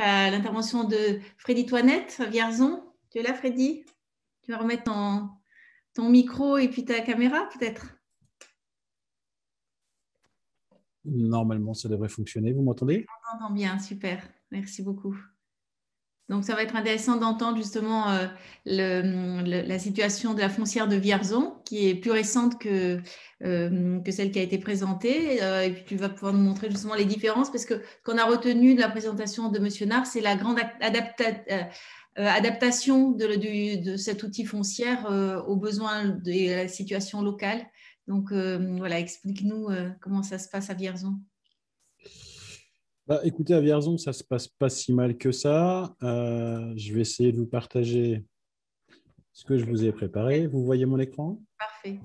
donc à l'intervention de Freddy Toinette, Vierzon. Tu es là, Freddy? Tu vas remettre ton micro et puis ta caméra, peut-être? Normalement, ça devrait fonctionner. Vous m'entendez? On t'entend bien, super. Merci beaucoup. Donc, ça va être intéressant d'entendre justement la situation de la foncière de Vierzon, qui est plus récente que celle qui a été présentée. Et puis, tu vas pouvoir nous montrer justement les différences, parce que ce qu'on a retenu de la présentation de M. Nard, c'est la grande adaptation de cet outil foncière aux besoins de la situation locale. Donc, voilà, explique-nous comment ça se passe à Vierzon. Bah, écoutez, à Vierzon, ça ne se passe pas si mal que ça. Je vais essayer de vous partager ce que je vous ai préparé. Vous voyez mon écran? Parfait.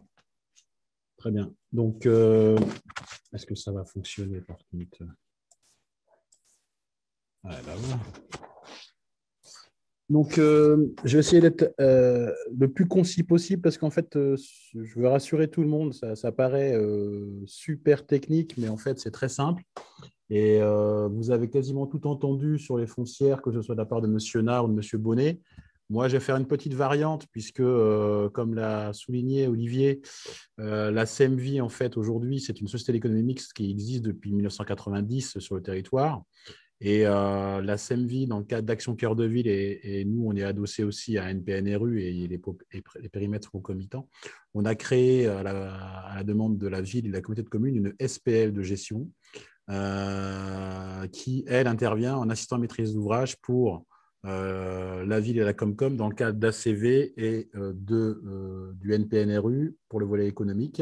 Très bien. Donc, est-ce que ça va fonctionner par contre? Ah, là, voilà. Donc, je vais essayer d'être le plus concis possible parce qu'en fait, je veux rassurer tout le monde. Ça paraît super technique, mais en fait, c'est très simple. Et vous avez quasiment tout entendu sur les foncières, que ce soit de la part de M. Nard ou de M. Bonnet. Moi, je vais faire une petite variante puisque, comme l'a souligné Olivier, la SEMVie, en fait, aujourd'hui, c'est une société d'économie mixte qui existe depuis 1990 sur le territoire. Et la SEMVie, dans le cadre d'Action Cœur de Ville, et nous, on est adossé aussi à NPNRU et les périmètres concomitants, on a créé, à la demande de la ville et de la communauté de communes, une SPL de gestion. Qui, elle, intervient en assistant à maîtrise d'ouvrage pour la ville et la Comcom dans le cadre d'ACV et du NPNRU pour le volet économique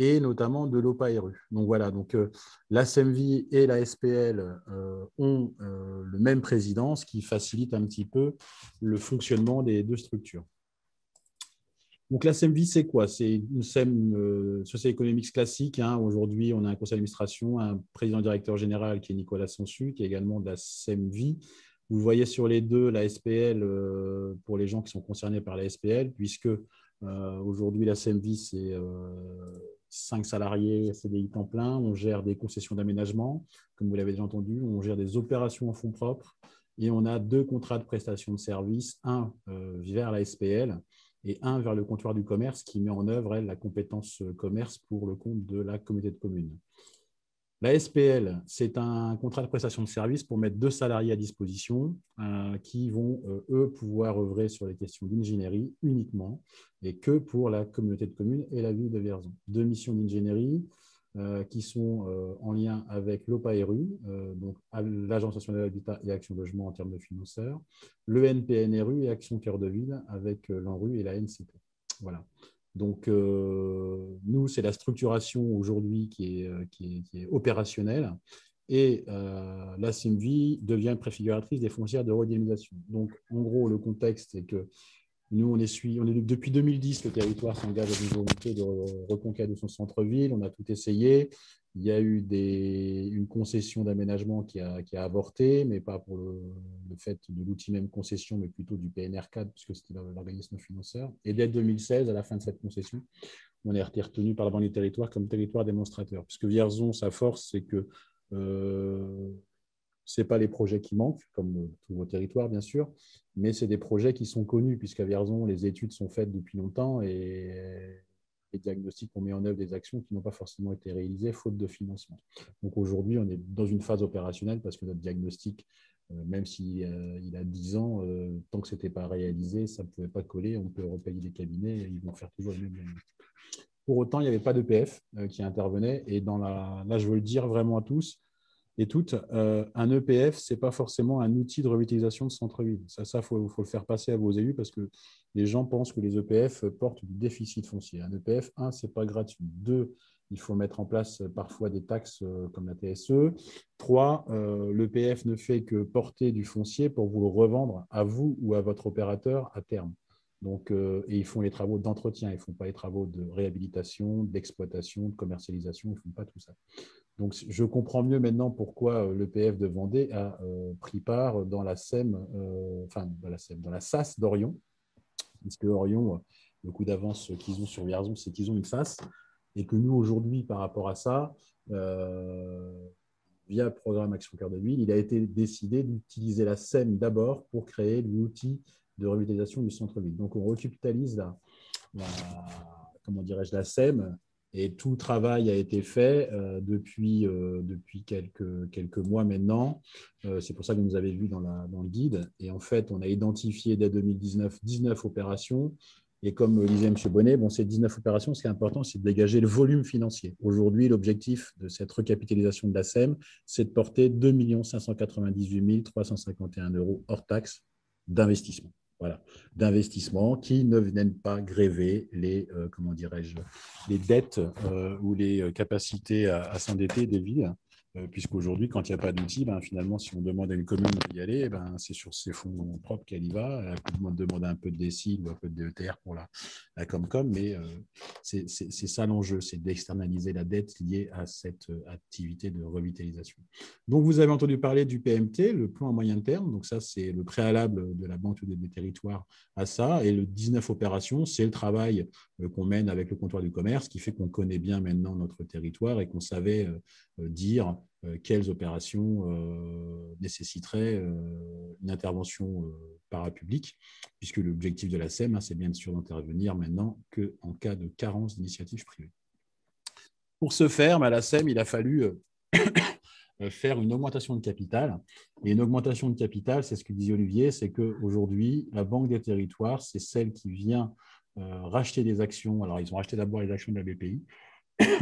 et notamment de l'OPARU. Donc voilà, donc, la SEMVie et la SPL ont le même président, ce qui facilite un petit peu le fonctionnement des deux structures. Donc, la SEMVie, c'est quoi? C'est une SEM société économique classique. Hein. Aujourd'hui, on a un conseil d'administration, un président-directeur général qui est Nicolas Sansu, qui est également de la SEMVie. Vous voyez sur les deux la SPL pour les gens qui sont concernés par la SPL, puisque aujourd'hui, la SEMVie, c'est 5 salariés CDI temps plein. On gère des concessions d'aménagement, comme vous l'avez déjà entendu. On gère des opérations en fonds propres. Et on a 2 contrats de prestation de services, un vers la SPL et un vers le comptoir du commerce qui met en œuvre, elle, la compétence commerce pour le compte de la communauté de communes. La SPL, c'est un contrat de prestation de services pour mettre 2 salariés à disposition qui vont, eux, pouvoir œuvrer sur les questions d'ingénierie uniquement et que pour la communauté de communes et la ville de Vierzon. 2 missions d'ingénierie qui sont en lien avec l'OPARU, donc l'Agence nationale de l'habitat et Action Logement en termes de financeurs, le NPNRU et Action Cœur de Ville avec l'ANRU et la NCT. Voilà. Donc, nous, c'est la structuration aujourd'hui qui est opérationnelle et la SEMVie devient préfiguratrice des foncières de redynamisation. Donc, en gros, le contexte, c'est que nous, depuis 2010, le territoire s'engage à une volonté de reconquête de son centre-ville. On a tout essayé. Il y a eu une concession d'aménagement qui a avorté, mais pas pour le fait de l'outil même concession, mais plutôt du PNR4, puisque c'était l'organisme financeur. Et dès 2016, à la fin de cette concession, on a été retenu par la Banque des Territoires comme territoire démonstrateur. Puisque Vierzon, sa force, c'est que ce n'est pas les projets qui manquent, comme tous vos territoires, bien sûr, mais c'est des projets qui sont connus, puisqu'à Vierzon, les études sont faites depuis longtemps et les diagnostics ont mis en œuvre des actions qui n'ont pas forcément été réalisées, faute de financement. Donc aujourd'hui, on est dans une phase opérationnelle parce que notre diagnostic, même s'il a 10 ans, tant que ce n'était pas réalisé, ça ne pouvait pas coller, on peut repayer les cabinets, et ils vont faire toujours le même diagnostic. Pour autant, il n'y avait pas d'EPF qui intervenait et là, je veux le dire vraiment à tous, et toutes, un EPF, ce n'est pas forcément un outil de revitalisation de centre-ville. Ça, faut le faire passer à vos élus parce que les gens pensent que les EPF portent du déficit foncier. Un EPF, 1, ce n'est pas gratuit. 2, il faut mettre en place parfois des taxes comme la TSE. 3, l'EPF ne fait que porter du foncier pour vous le revendre à vous ou à votre opérateur à terme. Donc, et ils font les travaux d'entretien, ils ne font pas les travaux de réhabilitation, d'exploitation, de commercialisation, ils ne font pas tout ça. Donc, je comprends mieux maintenant pourquoi l'EPF de Vendée a pris part dans la SAS d'Orion, puisque Orion, le coup d'avance qu'ils ont sur Vierzon, c'est qu'ils ont une SAS, et que nous, aujourd'hui, par rapport à ça, via le programme Action Cœur de Ville, il a été décidé d'utiliser la SEM d'abord pour créer l'outil de revitalisation du centre-ville. Donc, on recapitalise la SEM, et tout travail a été fait depuis quelques mois maintenant. C'est pour ça que vous nous avez vu dans le guide. Et en fait, on a identifié dès 2019 19 opérations. Et comme le disait M. Bonnet, bon, ces 19 opérations, ce qui est important, c'est de dégager le volume financier. Aujourd'hui, l'objectif de cette recapitalisation de la SEM, c'est de porter 2 598 351 euros hors taxe d'investissement. Voilà, d'investissement qui ne viennent pas gréver les dettes ou les capacités à s'endetter des villes, puisqu'aujourd'hui, quand il n'y a pas d'outils, finalement, si on demande à une commune d'y aller, c'est sur ses fonds propres qu'elle y va. Elle peut demander un peu de DECI ou un peu de DETR pour la Comcom, mais c'est ça l'enjeu, c'est d'externaliser la dette liée à cette activité de revitalisation. Donc, vous avez entendu parler du PMT, le plan à moyen terme. Donc, ça, c'est le préalable de la Banque des Territoires à ça. Et le 19 opérations, c'est le travail qu'on mène avec le comptoir du commerce, qui fait qu'on connaît bien maintenant notre territoire et qu'on savait dire quelles opérations nécessiteraient une intervention parapublique, puisque l'objectif de la SEM, c'est bien sûr d'intervenir maintenant qu'en cas de carence d'initiatives privées. Pour ce faire, à la SEM, il a fallu faire une augmentation de capital. Et une augmentation de capital, c'est ce que disait Olivier, c'est qu'aujourd'hui, la Banque des Territoires, c'est celle qui vient racheter des actions. Alors, ils ont racheté d'abord les actions de la BPI,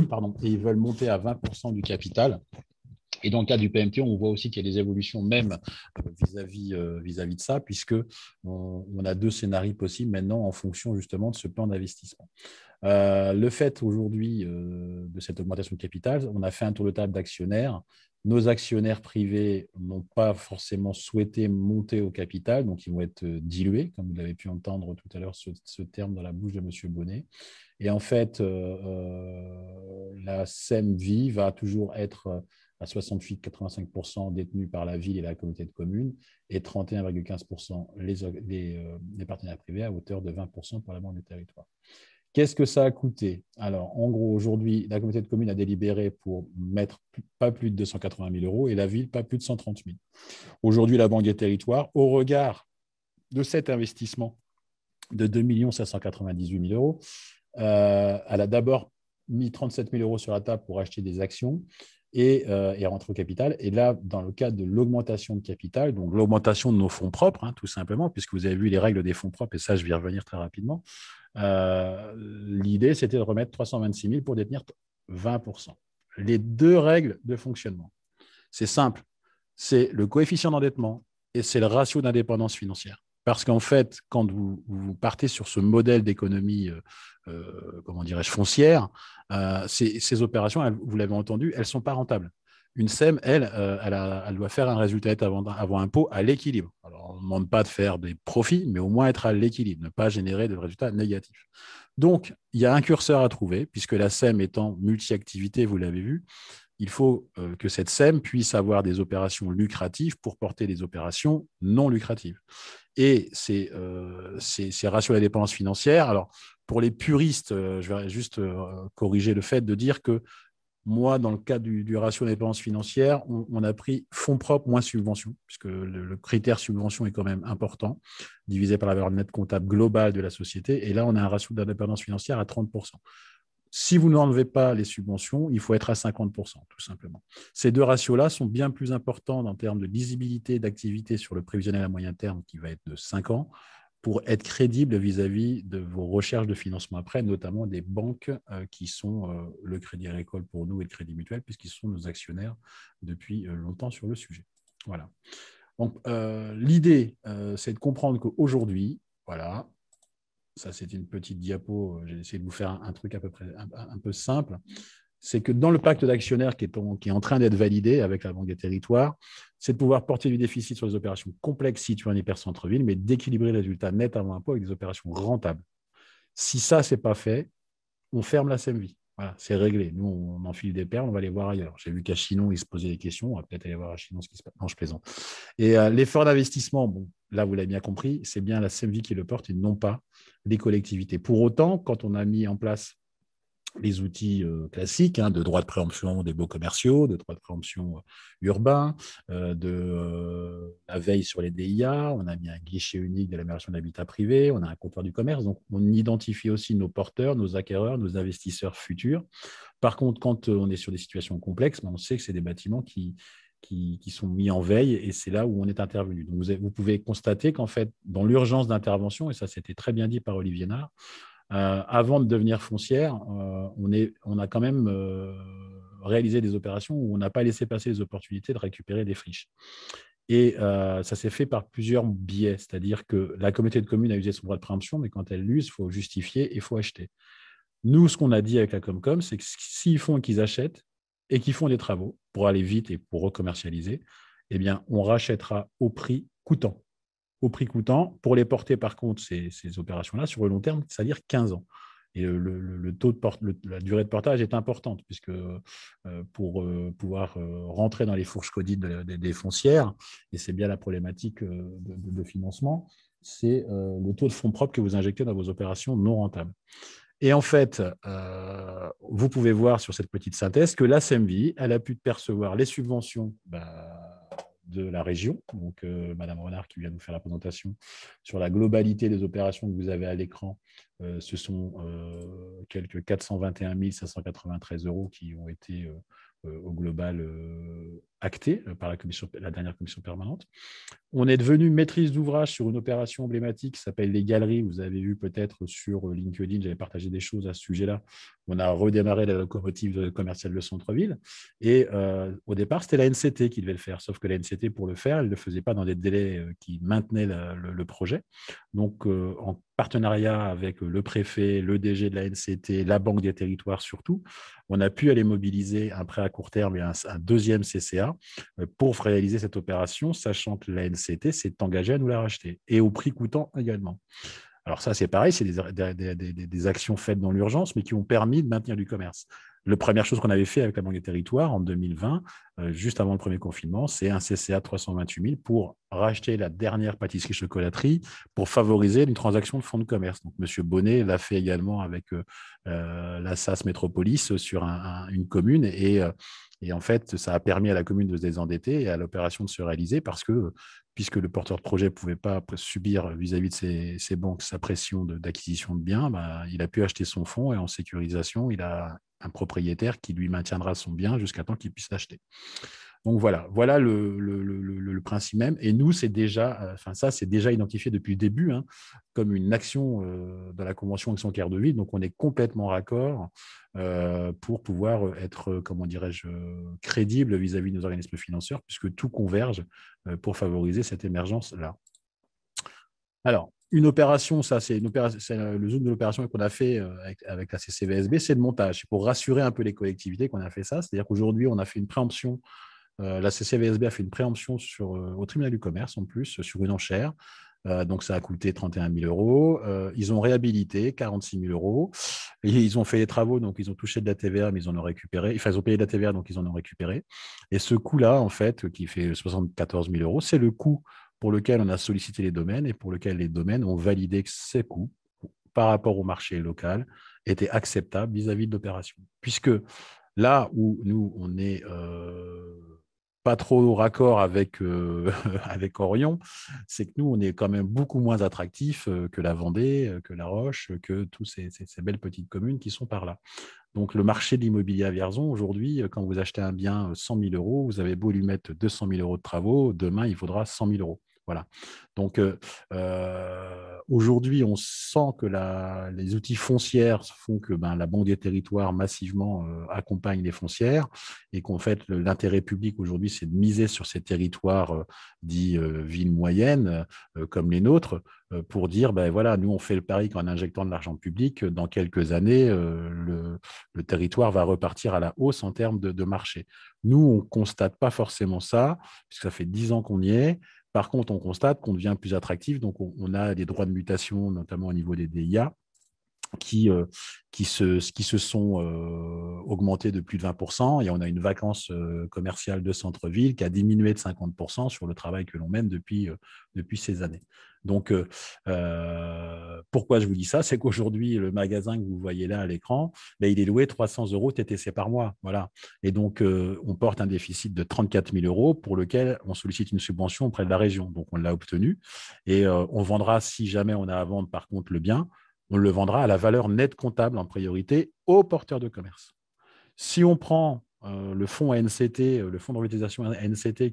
pardon, et ils veulent monter à 20% du capital. Et dans le cas du PMT, on voit aussi qu'il y a des évolutions même vis-à-vis de ça, puisqu'on a 2 scénarios possibles maintenant en fonction justement de ce plan d'investissement. Le fait aujourd'hui de cette augmentation de capital, on a fait un tour de table d'actionnaires. Nos actionnaires privés n'ont pas forcément souhaité monter au capital, donc ils vont être dilués, comme vous l'avez pu entendre tout à l'heure ce terme dans la bouche de M. Bonnet. Et en fait, la SEMVie va toujours être à 68,85% détenue par la ville et la communauté de communes, et 31,15% les partenaires privés, à hauteur de 20% pour la Banque des Territoires. Qu'est-ce que ça a coûté? Alors, en gros, aujourd'hui, la communauté de communes a délibéré pour mettre pas plus de 280 000 euros et la ville pas plus de 130 000. Aujourd'hui, la Banque des Territoires, au regard de cet investissement de 2 598 000 euros, elle a d'abord mis 37 000 euros sur la table pour acheter des actions et rentrer au capital. Et là, dans le cadre de l'augmentation de capital, donc l'augmentation de nos fonds propres, tout simplement, puisque vous avez vu les règles des fonds propres, et ça, je vais y revenir très rapidement, l'idée, c'était de remettre 326 000 pour détenir 20%. Les 2 règles de fonctionnement, c'est simple, c'est le coefficient d'endettement et c'est le ratio d'indépendance financière. Parce qu'en fait, quand vous partez sur ce modèle d'économie, foncière, ces opérations, vous l'avez entendu, elles ne sont pas rentables. Une SEM, elle doit faire un résultat net avant impôt à l'équilibre. Alors, on ne demande pas de faire des profits, mais au moins être à l'équilibre, ne pas générer de résultats négatifs. Donc, il y a un curseur à trouver, puisque la SEM étant multi-activité, vous l'avez vu, il faut que cette SEM puisse avoir des opérations lucratives pour porter des opérations non lucratives. Et ces ratios de la dépense financière, alors pour les puristes, je vais juste corriger le fait de dire que moi, dans le cas du ratio de dépense financière, on a pris fonds propres moins subvention, puisque le critère subvention est quand même important, divisé par la valeur nette comptable globale de la société. Et là, on a un ratio d'indépendance financière à 30%. Si vous n'enlevez pas les subventions, il faut être à 50%, tout simplement. Ces 2 ratios-là sont bien plus importants en termes de lisibilité d'activité sur le prévisionnel à moyen terme, qui va être de 5 ans, pour être crédible vis-à-vis de vos recherches de financement après, notamment des banques qui sont le Crédit Agricole pour nous et le Crédit Mutuel, puisqu'ils sont nos actionnaires depuis longtemps sur le sujet. Voilà. Donc, l'idée, c'est de comprendre qu'aujourd'hui, voilà, ça, c'est une petite diapo, j'ai essayé de vous faire un truc à peu près un peu simple, c'est que dans le pacte d'actionnaires qui est en train d'être validé avec la Banque des Territoires, c'est de pouvoir porter du déficit sur les opérations complexes situées en hypercentre-ville, mais d'équilibrer les résultats nets avant impôt avec des opérations rentables. Si ça, ce n'est pas fait, on ferme la SEMVie. Voilà, c'est réglé. Nous, on enfile des perles, on va les voir ailleurs. J'ai vu qu'à Chinon, ils se posaient des questions. On va peut-être aller voir à Chinon ce qui se passe. Non, je plaisante. Et l'effort d'investissement, bon, là, vous l'avez bien compris, c'est bien la SEMVie qui le porte et non pas les collectivités. Pour autant, quand on a mis en place les outils classiques de droit de préemption des baux commerciaux, de droit de préemption urbain, de la veille sur les DIA, on a mis un guichet unique de l'amélioration de l'habitat privé, on a un comptoir du commerce, donc on identifie aussi nos porteurs, nos acquéreurs, nos investisseurs futurs. Par contre, quand on est sur des situations complexes, on sait que c'est des bâtiments qui sont mis en veille et c'est là où on est intervenu. Donc vous pouvez constater qu'en fait, dans l'urgence d'intervention, et ça c'était très bien dit par Olivier Nard, avant de devenir foncière, on a quand même réalisé des opérations où on n'a pas laissé passer les opportunités de récupérer des friches. Et ça s'est fait par plusieurs biais, c'est-à-dire que la communauté de communes a usé son droit de préemption, mais quand elle l'use, il faut justifier et il faut acheter. Nous, ce qu'on a dit avec la Comcom, c'est que s'ils font qu'ils achètent et qu'ils font des travaux pour aller vite et pour recommercialiser, eh bien, on rachètera au prix coûtant. Au prix coûtant, pour les porter par contre ces opérations-là sur le long terme, c'est-à-dire 15 ans. Et la durée de portage est importante, puisque pour pouvoir rentrer dans les fourches codites des foncières, et c'est bien la problématique de financement, c'est le taux de fonds propres que vous injectez dans vos opérations non rentables. Et en fait, vous pouvez voir sur cette petite synthèse que la SEMVie, elle a pu percevoir les subventions de la région, donc Madame Renard qui vient nous faire la présentation sur la globalité des opérations que vous avez à l'écran, ce sont quelques 421 593 euros qui ont été au global actés par la dernière commission permanente. On est devenu maîtrise d'ouvrage sur une opération emblématique qui s'appelle les galeries. Vous avez vu peut-être sur LinkedIn, j'avais partagé des choses à ce sujet-là. On a redémarré la locomotive commerciale de centre-ville. Et au départ, c'était la NCT qui devait le faire. Sauf que la NCT, pour le faire, elle ne le faisait pas dans des délais qui maintenaient le projet. Donc, en partenariat avec le préfet, le DG de la NCT, la Banque des Territoires surtout, on a pu aller mobiliser un prêt à court terme et un deuxième CCA pour réaliser cette opération, sachant que la NCT s'est engagée à nous la racheter, et au prix coûtant également. Alors ça, c'est pareil, c'est des actions faites dans l'urgence, mais qui ont permis de maintenir du commerce. La première chose qu'on avait fait avec la Banque des Territoires en 2020, juste avant le premier confinement, c'est un CCA de 328 000 pour racheter la dernière pâtisserie-chocolaterie pour favoriser une transaction de fonds de commerce. Donc, M. Bonnet l'a fait également avec la SAS Métropolis sur une commune et en fait, ça a permis à la commune de se désendetter et à l'opération de se réaliser parce que, puisque le porteur de projet ne pouvait pas subir vis-à-vis de ses banques sa pression d'acquisition de biens, il a pu acheter son fonds et en sécurisation, il a un propriétaire qui lui maintiendra son bien jusqu'à temps qu'il puisse l'acheter. Donc voilà le principe même. Et nous, c'est déjà identifié depuis le début comme une action dans la Convention Action Cœur de Ville. Donc, on est complètement raccord pour pouvoir être, comment dirais-je, crédible vis-à-vis de nos organismes financeurs, puisque tout converge pour favoriser cette émergence-là. Alors, une opération, ça c'est le zoom de l'opération qu'on a fait avec la CCVSB, c'est le montage. C'est pour rassurer un peu les collectivités qu'on a fait ça. C'est-à-dire qu'aujourd'hui, on a fait une préemption. La CCVSB a fait une préemption au tribunal du commerce en plus, sur une enchère. Donc, ça a coûté 31 000 euros. Ils ont réhabilité 46 000 euros. Et ils ont fait les travaux, donc ils ont touché de la TVA, mais ils en ont récupéré. Enfin, ils ont payé de la TVA, donc ils en ont récupéré. Et ce coût-là, en fait, qui fait 74 000 euros, c'est le coût pour lequel on a sollicité les domaines et pour lequel les domaines ont validé que ces coûts, par rapport au marché local, étaient acceptables vis-à-vis de l'opération. Puisque là où nous, on n'est pas trop raccord avec Orion, c'est que nous, on est quand même beaucoup moins attractif que la Vendée, que la Roche, que toutes ces belles petites communes qui sont par là. Donc, le marché de l'immobilier à Vierzon, aujourd'hui, quand vous achetez un bien 100 000 euros, vous avez beau lui mettre 200 000 euros de travaux, demain, il vaudra 100 000 euros. Voilà. Donc, aujourd'hui, on sent que les outils foncières font que la Banque des Territoires massivement accompagne les foncières et qu'en fait, l'intérêt public aujourd'hui, c'est de miser sur ces territoires dits villes moyennes comme les nôtres pour dire, voilà, nous, on fait le pari qu'en injectant de l'argent public, dans quelques années, le territoire va repartir à la hausse en termes de marché. Nous, on ne constate pas forcément ça, puisque ça fait 10 ans qu'on y est. Par contre, on constate qu'on devient plus attractif, donc on a des droits de mutation, notamment au niveau des DIA, qui se sont augmentés de plus de 20%, et on a une vacance commerciale de centre-ville qui a diminué de 50% sur le travail que l'on mène depuis ces années. Donc, pourquoi je vous dis ça? C'est qu'aujourd'hui, le magasin que vous voyez là à l'écran, ben, il est loué 300 € TTC par mois. Voilà. Et donc, on porte un déficit de 34 000 € pour lequel on sollicite une subvention auprès de la région. Donc, on l'a obtenue et on vendra, si jamais on a à vendre par contre le bien, on le vendra à la valeur nette comptable en priorité aux porteurs de commerce. Si on prend le fonds NCT, le fonds de revitalisation NCT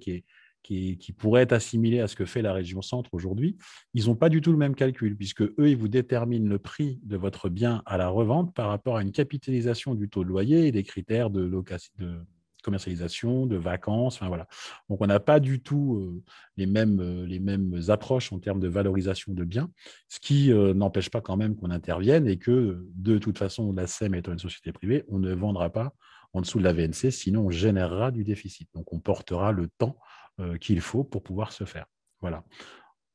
qui pourrait être assimilé à ce que fait la région centre aujourd'hui, ils n'ont pas du tout le même calcul, puisque eux, ils vous déterminent le prix de votre bien à la revente par rapport à une capitalisation du taux de loyer et des critères de location, de commercialisation, de vacances, enfin voilà. Donc, on n'a pas du tout les mêmes approches en termes de valorisation de biens, ce qui n'empêche pas quand même qu'on intervienne et que, de toute façon, la SEM étant une société privée, on ne vendra pas en dessous de la VNC, sinon on générera du déficit. Donc, on portera le temps qu'il faut pour pouvoir se faire. Voilà.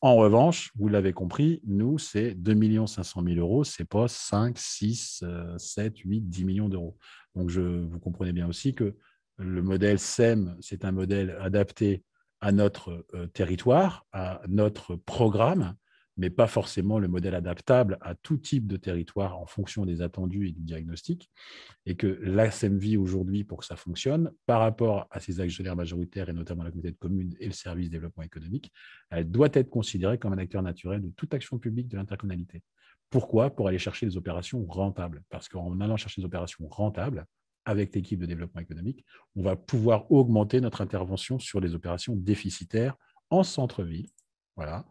En revanche, vous l'avez compris, nous, c'est 2 500 000 euros, ce n'est pas 5, 6, 7, 8, 10 millions d'euros. Donc, vous comprenez bien aussi que le modèle SEM, c'est un modèle adapté à notre territoire, à notre programme, mais pas forcément le modèle adaptable à tout type de territoire en fonction des attendus et du diagnostic. Et que la SEMVie aujourd'hui, pour que ça fonctionne, par rapport à ses actionnaires majoritaires et notamment la communauté de communes et le service développement économique, elle doit être considérée comme un acteur naturel de toute action publique de l'intercommunalité. Pourquoi? Pour aller chercher des opérations rentables. Parce qu'en allant chercher des opérations rentables, avec l'équipe de développement économique, on va pouvoir augmenter notre intervention sur les opérations déficitaires en centre-ville. Voilà.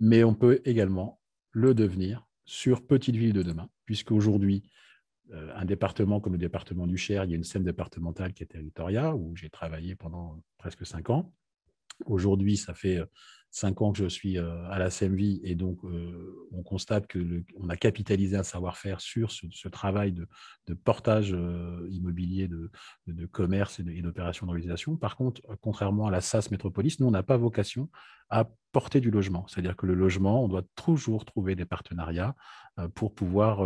Mais on peut également le devenir sur Petite Ville de demain, puisqu'aujourd'hui, un département comme le département du Cher, il y a une SEM départementale qui est Territoria, où j'ai travaillé pendant presque 5 ans. Aujourd'hui, ça fait 5 ans que je suis à la SEMVie, et donc on constate qu'on a capitalisé un savoir-faire sur ce travail de portage immobilier, de commerce et d'opérations de réalisation. Par contre, contrairement à la SAS Métropolis, nous, on n'a pas vocation à porter du logement. C'est-à-dire que le logement, on doit toujours trouver des partenariats pour pouvoir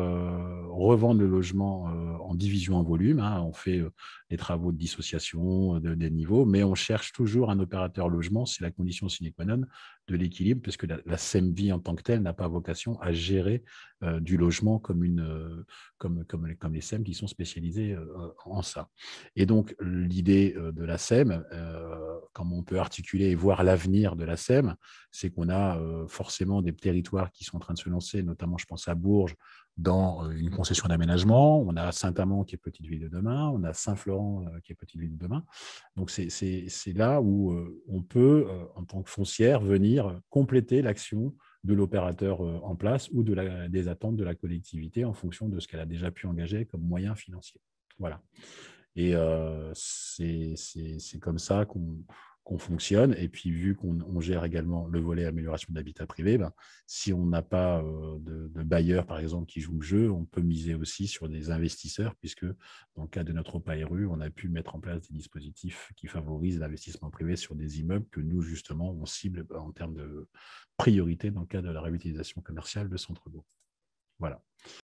revendre le logement en division en volume. On fait des travaux de dissociation, des niveaux, mais on cherche toujours un opérateur logement, c'est la condition sine qua non de l'équilibre, parce que la SEMVie en tant que telle n'a pas vocation à gérer du logement comme les SEM qui sont spécialisés en ça. Et donc, l'idée de la SEM, comme on peut articuler et voir l'avenir de la SEM, c'est qu'on a forcément des territoires qui sont en train de se lancer, notamment je pense à Bourges, dans une concession d'aménagement. On a Saint-Amand qui est Petite Ville de demain, on a Saint-Florent qui est Petite Ville de demain. Donc, c'est là où on peut, en tant que foncière, venir compléter l'action de l'opérateur en place ou des attentes de la collectivité en fonction de ce qu'elle a déjà pu engager comme moyen financier. Voilà. Et c'est comme ça qu'on fonctionne. Et puis, vu qu'on gère également le volet amélioration de l'habitat privé, si on n'a pas de bailleurs, par exemple, qui jouent le jeu, on peut miser aussi sur des investisseurs, puisque dans le cas de notre OPARU, on a pu mettre en place des dispositifs qui favorisent l'investissement privé sur des immeubles que nous, justement, on cible en termes de priorité dans le cadre de la réutilisation commerciale de centre-bourg. Voilà.